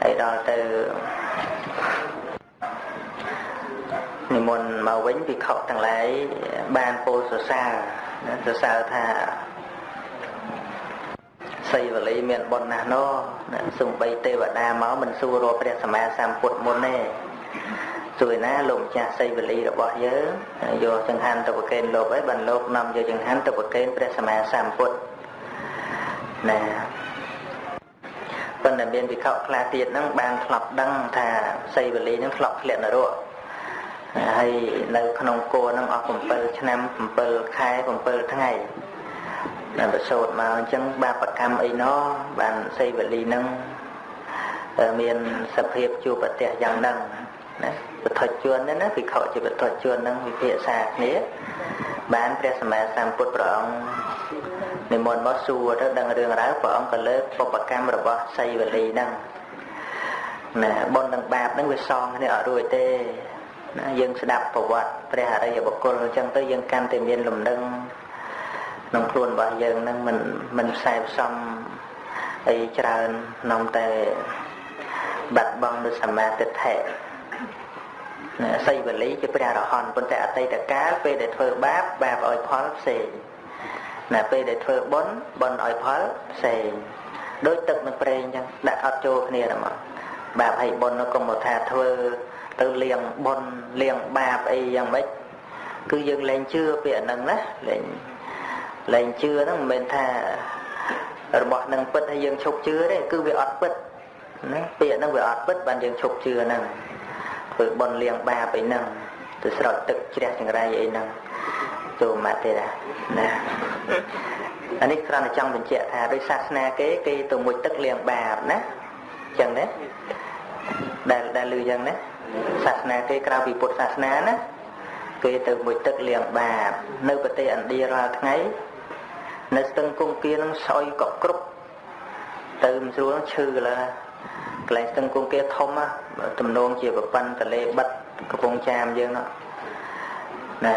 ấy đó từ những môn màu bánh vì khẩu thằng lấy ban phố sổ sao thà xây vào lấy miệng bọn nà nó dùng bay tê và đa máu mình xua rồi phải sẵn mà xàm phụt môn nè rồi nó lùng chà xây vào lấy rồi bỏ nhớ vô chẳng hành tập vào kênh lộp ấy bằng lộp nằm vô chẳng hành tập vào kênh phải sẵn mà xàm phụt nè còn là bên vì khóc là tiền nâng bàn lọc đăng thà xây vật lý nâng lọc liền ở độ hay là con ông cô nâng ở cùng bơ cho năm cùng bơ khai cùng bơ tháng ngày là vật sột mà chẳng ba bạc cam ấy nó bàn xây vật lý nâng ở miền sập hiệp chùa bật tẻ dàng đăng vật thuật chuồn đấy nó vì khóc chỉ vật thuật chuồn nâng vì hệ sạc nế bán bè sầm bè sàm phụt bỏ ông nên môn bó xua đó đang đường ráo bỏ ông còn lớp bó bạc cam rồi bó xây và lì năng nè bọn đằng bạp đang với son nên ở đuôi tê dân sẽ đạp vào bọn bè hạ đây ở bọc cô chẳng tới dân cam tìm viên lùm đăng nông khuôn bỏ dân nên mình xài xong ấy chờ nông tê bạch bông được sầm bè tịch hệ xây vật lý cho bè đỏ hòn bọn ta ở đây đã cá về để thơ báp bạp ôi phó lắp xì nè về để thơ bốn bọn ôi phó lắp xì đối tượng nâng bè chẳng đã ọt chô nè mà bạp hay bọn nó còn một thà thơ từ liền bọn liền bạp ấy dàng bách cứ dừng lên chưa bè nâng á lên chưa nâng bên thà rồi bọn nâng bích hay dừng chục chưa đấy cứ bị ọt bích bè nâng bị ọt bích bạn dừng chục chưa nâng với bọn liền ba bấy năng từ sau đó tự chế chẳng ra vậy năng dù mà thế nè anh ấy ra là trong bình trẻ thà đôi sát na cái tù mùi tức liền ba ná chẳng đấy đà lưu dân đấy sát na cái cao bị bột sát na ná cái tù mùi tức liền ba nơi bà tê ảnh đi ra tháng ấy nơi từng cung kia nó soi cọc cốc từ mình xuống nó chư là lại từng cung kia thông á tùm nôn chìa vào văn tà lê bạch cái vùng chàm dương đó nè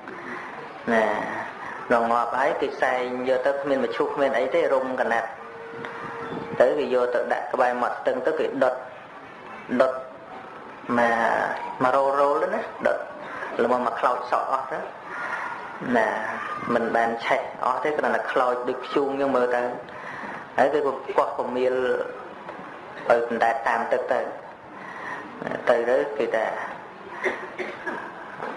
nè rồi ngọt ấy cái sai vô tới mình mà chụp mình ấy thế rung cả nạt tới cái vô tự đặt cái bài mọt từng tới cái đột mà rô rô lên á đột là mà khâu sọ đó nè mình bàn chạy ó thế cái là khâu được chuông nhưng mà tới ấy cái quạt còn miêu ở đã tạm từ đó thì đã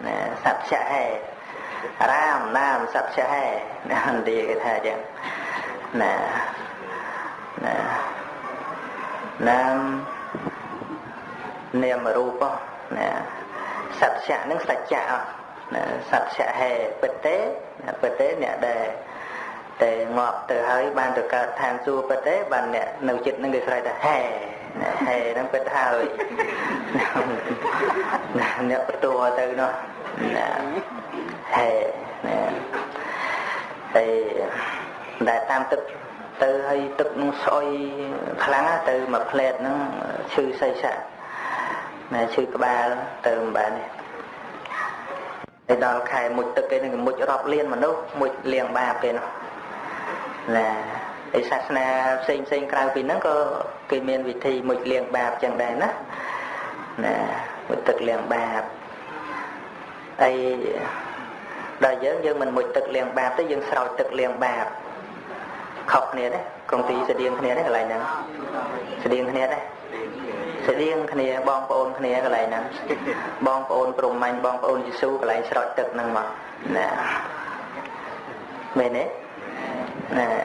nè sập sẽ hè ram nam sập sẽ hè nè anh đi cái thà chẳng nè nè nam niệm rupa nè sập sẽ nước sạch chạ nè sập sẽ hè bật tế nè để ngọt từ hơi ban từ cả than xua bật tế bàn nè nấu chít nâng cái sợi ta hè nè đang bật hơi nè bật tua từ nó hè nè thì đại tam tức từ hay tức soi kháng từ mập lẹt nó chư say sạ này chư cái ba đó từ bà này để đào khai một tức cái này một rọp liền mà đâu một liền ba cái nó là cái sát na xem cái vì nó có cái miền vị thì một liền ba chẳng đại đó là một tức liền ba đây đời dân mình một tức liền ba tới dân sau tức liền ba khóc này đấy công ty sẽ điên cái này đấy lại nè sẽ điên cái này đấy sẽ điên cái này bong bồn cái này lại nè bong bồn trùng mạnh bong bồn Giêsu lại sọt tật năng mà nè mình đấy nè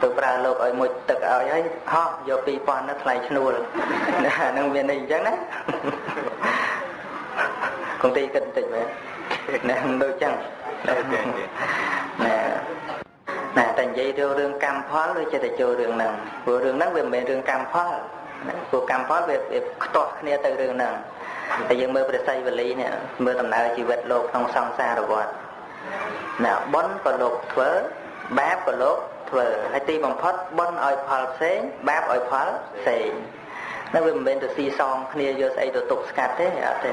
từ bà lô ở một tực áo ấy ho do pi pon nó lại snul là nông viên này chắc đấy công ty kinh tịch vậy nè đôi chân nè thành dây đưa đường cam phó đôi chơi chơi đường nè vừa đường nắng về miền đường cam phó vừa cam phó về to nè từ đường nè bây giờ mưa về xây về lý nè mưa tầm nào chỉ vệt lột không xong xa rồi bọn nè bón còn lột thuở báp còn lột thuở hay ti bằng phớt bón ỏi phở xế báp ỏi phở xế nó về miền từ xì xong nè vô xây đồ tục scat thế thế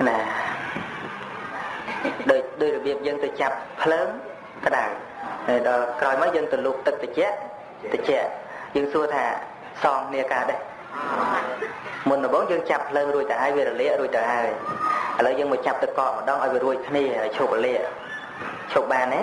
nè đôi là việc dân từ chập lớn cái đằng rồi coi mấy dân từ lục tịch từ chết dân xua thả son nia cả đây mình là bốn dân chập lớn rồi tại ai về là lẽ rồi tại ai rồi dân một chập từ cọ mà đong ai về rồi thế này chụp lẽ chụp bàn đấy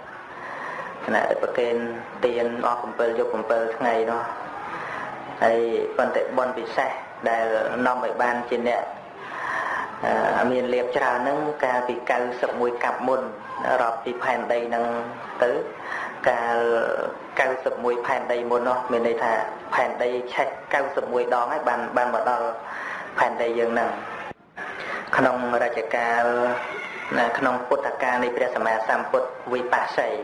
nè để bật lên tiền o cầm pel vô cầm pel ngày đó ấy còn tại bón bị sai để nằm ở bàn trên nè miền liệp trà nâng ca bị cào sập mùi cặp môn rọp bị phèn đầy nâng tứ ca cào sập mùi phèn đầy môn nó miền đây thà phèn đầy chạy cào sập mùi đó ngay bàn mà đo phèn đầy dường nâng khăn ông ra chợ ca là khăn ông put ca này bây giờ mà sam put vi pa sấy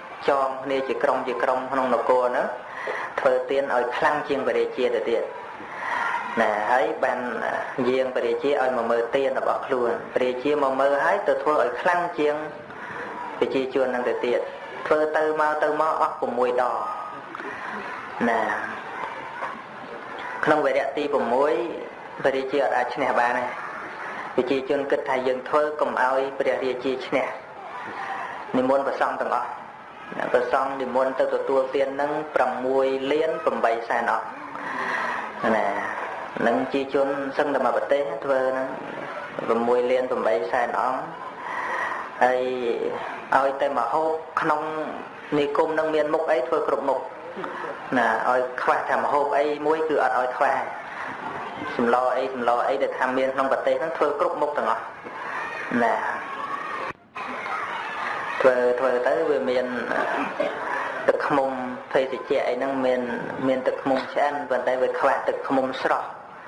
cho nên chỉ trong không đọc cô nữa phơi tiền ở khăn chiên về địa chỉ để tiền nè ấy ban riêng về địa chỉ ơi mà mơ tiền là bọc luôn về địa chỉ mà mơ ấy từ thua ở khăn chiêng về địa chỉ chuồn năng để tiền thua từ mau óc của mùi đỏ nè Không về đẹp tì của mối về đi chơi ở trên bà này vì chị chôn kết thai dân thôi cùng ao về đẹp đi chơi trên nè niềm môn và xong từng đó và xong niềm môn từ tua tiền nâng trầm mùi liên cùng bày xài nó nè nâng chị chôn sân đầm mà bật tê thôi nâng và mùi liên cùng bày xài nó ai ao tay mà hô không ni cung nâng miên mục ấy thôi cột mục nè ao khoa thầm hô ấy muối cứ ở ao khoa lo ấy để tham miên không bật tê nó thôi cột mục từng đó nè Thôi tới về miền Tực mông thầy thì chạy nâng miền tực mông sẽ ăn và đây về khóa tực mông sọ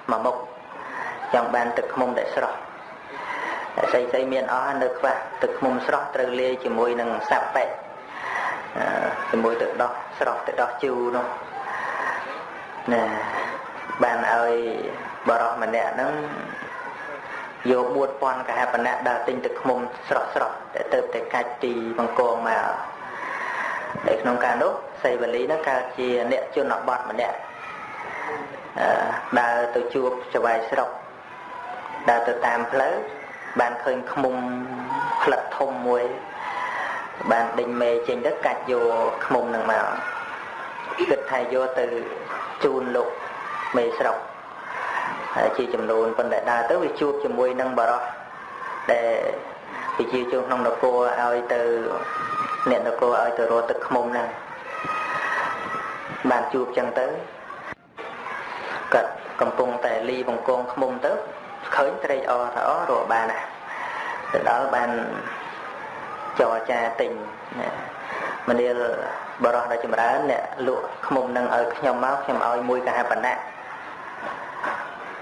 mà mộc dòng bàn tực mông để sọ xây miền ó ăn được khóa tực mông sọ trời lê chỉ mùi nâng sạp bẹ chỉ mùi tực đó sọ tực đó chiều nó nè bàn ơi bỏ rõ mà nè nâng vô buôn con cả hai bạn đã đào tinh thực mông sọt để tập để cài tì bằng cổ mà để nông cạn đó xây vật lý nó cài chì nẹt chưa nọ bọt mà nẹt đào từ chuột trở về sọt đào từ tam phơi bàn khơi mông lật thông muối bàn đình mề trên đất cài vô mông nằng mèo gật thầy vô từ chun lục mề sọt chỉ chấm luôn phần đại đa tới vì chuột chấm môi nâng bờ đó để vì chiêu chuột nông độc cô ao từ nền độc cô ao từ rồi từ mông nè bàn chuột chẳng tới cật cầm bông tài ly bằng con mông tới khởi tây o đó rồi bàn này từ đó bàn trò trà tình mình đi bờ đó đã chấm đá nè lụa mông nâng ở nhom máu nhom ao môi cả hai bàn nè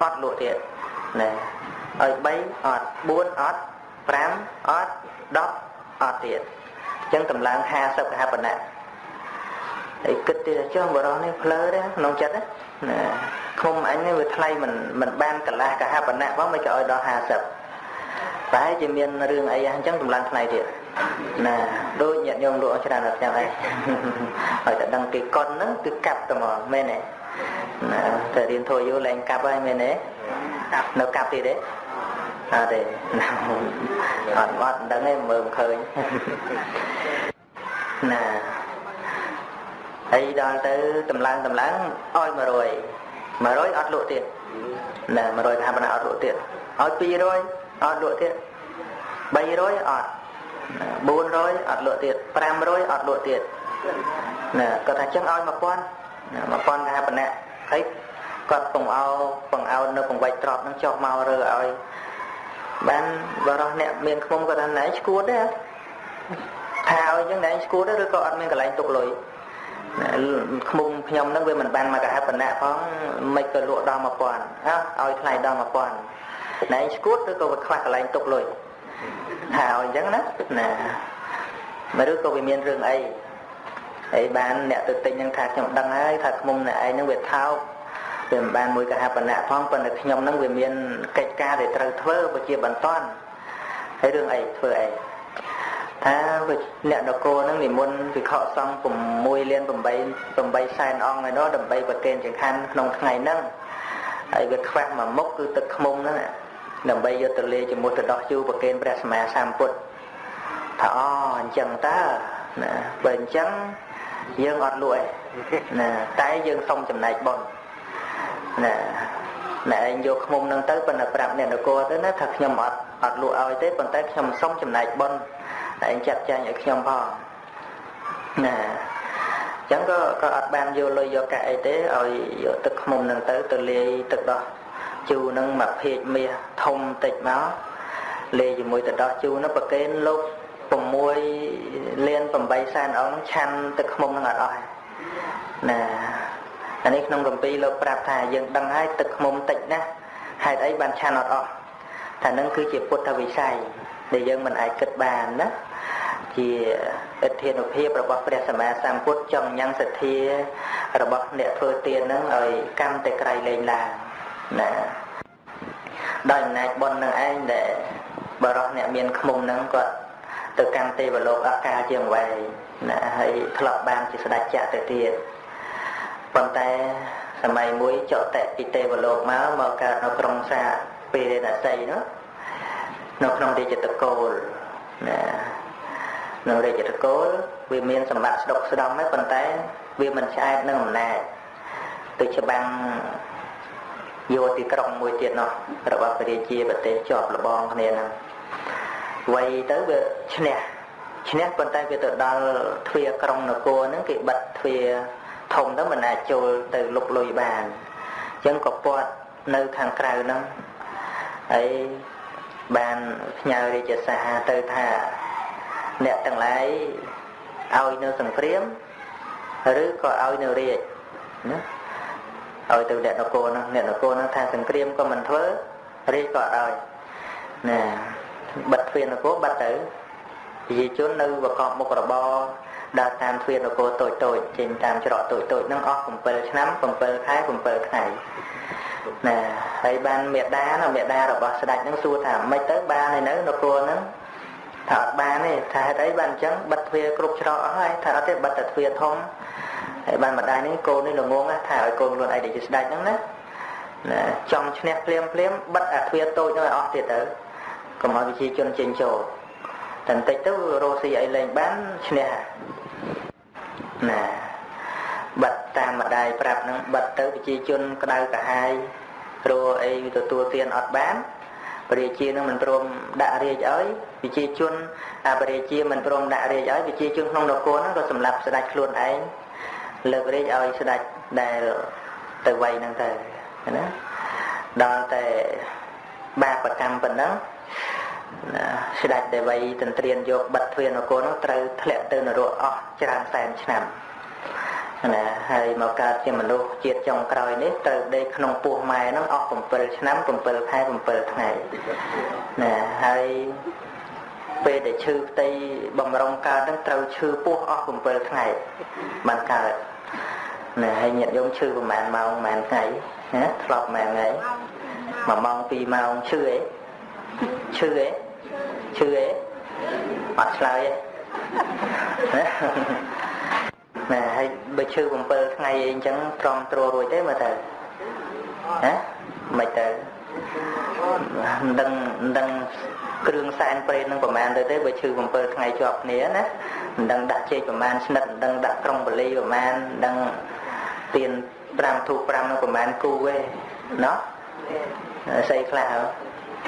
ót lụa thiệt nè ơi bấy ót bốn ót tám ót đót ót thiệt chẳng tầm lạng ha sập ha bận nè ấy kịch thì cho bữa đó này phơi đấy nông chật đấy nè không anh ấy vừa thay mình ban cả la cả ha bận nè quá mấy cái đó ha sập phải chỉ miên riêng ấy anh chẳng tầm lạng này thiệt nè đôi nhận nhôm lụa cho đàn lập nhau ấy ở tận đằng cái con nó cứ cặp tầm mò mê này thời điểm thôi vô lên cặp ai mình đấy nó cặp gì đấy để ngọt ngọt đắng em mờm khơi nè ấy đó tới tầm lang oi mà rồi ọt lộ tiền nè mà rồi tham bận ọt lộ tiền ọt pi rồi ọt lộ tiền bay rồi ọt buôn rồi ọt lộ tiền pram rồi ọt lộ tiền nè có thằng chân oi mà quan cả hai bạn nè ấy còn phòng ao nó còn vay trọt nó cho mau rồi ơi bán vào đó nè miền không có thằng này school đấy thao những này school đấy rồi còn miền cái này tụt lội không nhom nó về mình ban mà cả hai bạn nè phóng mấy cái lụa đo mà còn á ơi này đo mà còn này school rồi còn khoa cái này tụt lội thao những đó nè mà đứa con về miền rừng ấy ấy ban nè tự tin nhưng thật nhom đăng ấy thật mông nè ấy nó về thao về ban mùi cả hai bạn nè phong phần được nhom nó về miền cách ca để trao thơ và chia bàn toan ấy đường ấy thơ ấy tha về nè đọc cô nó nghỉ muôn việc họ xong cùng môi lên cùng bay sai on này đó đầm bay và kèn chẳng khăn nông ngày nâng ấy việc khoan mà mốc cứ tự mông nó nè đầm bay vô tự lê chỉ một tự đo chiu và kèn bẹt mà sam put thọ chẳng ta nè bền trắng dương ọt lụi nè tái dương xong chầm này bòn nè nè anh vô mông nâng tới bên là bạc nè nó cô tới nó thật nhầm ọt lụi ơi tới bên tới nhầm xong chầm này bòn nè anh chặt chai nhảy nhầm bò nè chẳng có ọt ban vô lôi vô cải tế ơi vô tức mông nâng tới từ lê tức đó chu nâng mập hệt mìa thông tịch máu lê gì mùi từ đó chu nó bật cái lúc bầm môi lên bầm bay san ống chăn từ mông nó ngọt ỏi nè Anh ấy không đồng ý lộc bạc thà dân đăng hai tịch mồm tịnh nè hai đấy bàn cha nọt ọ thà nâng cứ chỉ phốt thà vị sai để dân mình ai kết bàn đó thì ít thiền hợp hiệp rồi bọc để xem sam phốt chồng nhang sệt thi rồi bọc để phơi tiền nâng rồi cam tê cày lên là nè đòi này bọn nâng anh để bảo rõ nè miền mồm nâng còn từ cam tê và lộc ác ca trường về nè hay thợ bàn chỉ sẽ đặt trả tê tiền còn tại sao mày muối chợ tệ bị tê và lột máu mờ cả nó không xa về là xây nó không đi chợ cồn nè nó đi chợ cồn vì miền sầm bạc độc sờ đong mấy còn tại vì mình sai nó làm nè từ chợ băng vô thì còng mùi tiền nó rồi vào về chia và tê chọp là bong này nè quay tới về nè còn tại về từ đó thuê còng nó cô nó kỵ bật thuê thông đó mình là trôi từ lục lùi bàn chẳng có bọt nơi khang cào lắm ấy bàn nhờ đi chợ xa từ thà nẹt từng lái ao nơi sầm phếm rứa có ao nơi riệt rồi từ nẹt nó cô nó thang sầm phếm có mình thớ rứa có rồi nè bật phiền nó cố bật tử vì chốn nơi và còn một quả bo đa tam thuyền nó cô tội trên tam cho đỏ tội nâng óc cùng bờ nắm cùng bờ khai cùng bờ này nè thấy ban mẹ đá rồi bỏ sạch nâng xua thảm mấy tới ba này nữa nó cô nâng thợ ba này thà thấy ban trắng bật thuyền cục cho đỏ hay thà thấy bật thuyền thông thấy ban mặt đai nâng cô nên là ngon á thà cô luôn ai để cho sạch nâng nè trong cho nét plem bật thuyền tội nó óc thiệt tử còn mọi vị trí chân trên chỗ thành tích tứ rô si ấy lên bán nè nè bật tam mặt đài bật nâng bật tới vị trí chun cái đau cả hai rô ấy từ tua tiền ọt bán bề chia nó mình prom đã rê giới vị trí chun à bề chia mình prom đã rê giới vị trí chun không được cô nó rồi sầm lập sẽ đặt luôn ấy lực rê giới sẽ đặt để từ vay năng từ đó đo từ 3% phần đó sẽ đặt để vậy tình tiền vô bật thuyền nó cô nó trừ thẹn từ nó độ ó tràn sàn chạm là hay màu cà chim mình luôn chia trong còi đấy từ đây không buộc mai nó ó cùng bờ chạm cùng bờ hai cùng bờ này là hay về để chư tây bồng rong cà đang trừ chư buộc ó cùng bờ này bàn cà là hay nhận giống chư của màn màu màn ngày nhé lọp màn ngày mà mong vì màu chư ấy chư ấy mặt lại nè bây chư cùng bơ ngày chẳng tròn trồ rồi thế mà thở á mày thở đằng kêu sang bên đằng của man tới thế bây chư cùng bơ ngày chọc nế nè đằng đặt chơi của man nặng đằng đặt trong bờ ly của man đằng tiền pram thu pram của man cu ấy nó xây kẹo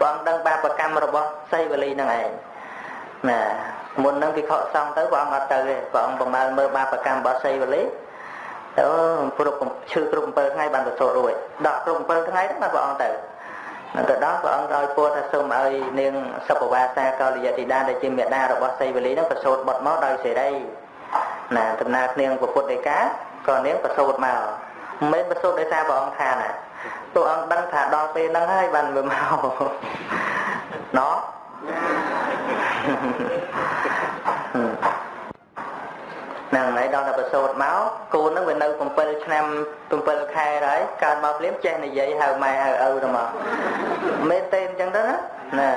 bọn đang 3% rồi bọn xây và ly năng này nè muốn nâng cái khẩu xong tới bọn ở từ bọn mà mơ 3% bỏ xây và ly đó chưa trùng bơ ngay bằng cửa sổ rồi đọt trùng bơ ngay đó mà bọn từ từ đó bọn rồi cô ta xung ơi nên sắp của ba xa cao là thì đa để chim mẹ đa rồi bỏ xây và ly nó cửa sổ bọt máu đôi xảy đây nè thầm nạc nên của cốt đầy cá còn nếu cửa sổ bọt màu mấy cửa sổ đầy xa bọn thà nè tụi ông đang thả đo tê đang hai bàn về màu nó Nàng này đó là bật sốt máu, cô nó về nơi cùng bê nam cùng bê khai đấy, càng mập liếm che này vậy hào mày hào âu rồi mà, mấy tên chẳng đó nè,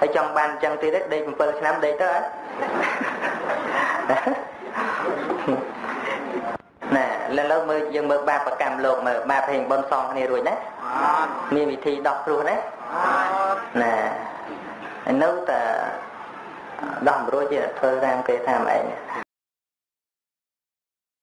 hay trong ban trăng tươi đấy đây mình bơi năm đây tới nè lần lâu mới dừng bậc ba bậc cam lột mà ba thành bom song này rồi đấy, mi vị thi đọc rồi đấy, nè nấu ta đọc rồi chứ thơ ra cái tham ấy.